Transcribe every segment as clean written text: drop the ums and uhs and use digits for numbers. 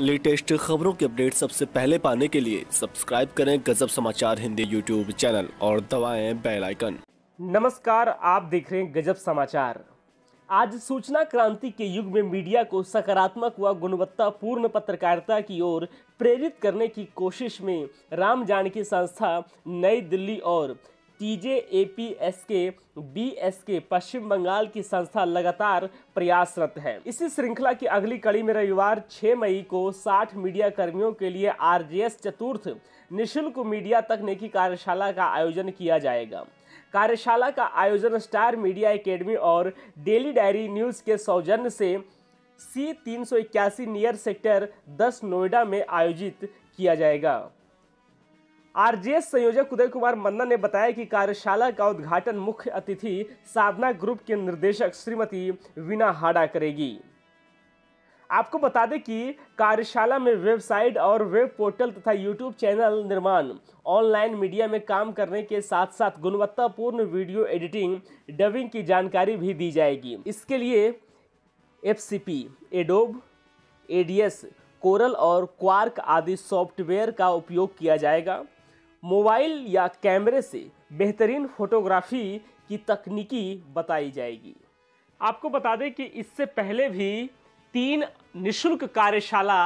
Latest खबरों के update सबसे पहले पाने के लिए सब्सक्राइब करें गजब समाचार हिंदी यूट्यूब चैनल और दबाएं बेल आइकन। नमस्कार, आप देख रहे हैं गजब समाचार। आज सूचना क्रांति के युग में मीडिया को सकारात्मक व गुणवत्तापूर्ण पत्रकारिता की ओर प्रेरित करने की कोशिश में रामजानकी संस्थान नई दिल्ली और टीजेएपीएसकेबीएसके पश्चिम बंगाल की संस्था लगातार प्रयासरत है। इसी श्रृंखला की अगली कड़ी में रविवार 6 मई को 60 मीडिया कर्मियों के लिए आरजेएस चतुर्थ निःशुल्क मीडिया तकनीकी कार्यशाला का आयोजन किया जाएगा। कार्यशाला का आयोजन स्टार मीडिया एकेडमी और डेली डायरी न्यूज़ के सौजन्य से C-381 नियर सेक्टर 10 नोएडा में आयोजित किया जाएगा। आरजेएस संयोजक उदय कुमार मन्ना ने बताया कि कार्यशाला का उद्घाटन मुख्य अतिथि साधना ग्रुप के निर्देशक श्रीमती वीणा हाडा करेगी। आपको बता दें कि कार्यशाला में वेबसाइट और वेब पोर्टल तथा यूट्यूब चैनल निर्माण, ऑनलाइन मीडिया में काम करने के साथ साथ गुणवत्तापूर्ण वीडियो एडिटिंग, डबिंग की जानकारी भी दी जाएगी। इसके लिए FCP, एडोब, ADS, कोरल और क्वार्क आदि सॉफ्टवेयर का उपयोग किया जाएगा। मोबाइल या कैमरे से बेहतरीन फोटोग्राफी की तकनीकी बताई जाएगी। आपको बता दें कि इससे पहले भी 3 निःशुल्क कार्यशाला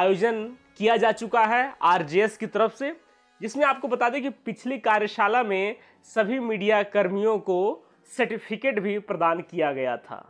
आयोजन किया जा चुका है आरजेएस की तरफ से, जिसमें आपको बता दें कि पिछली कार्यशाला में सभी मीडिया कर्मियों को सर्टिफिकेट भी प्रदान किया गया था।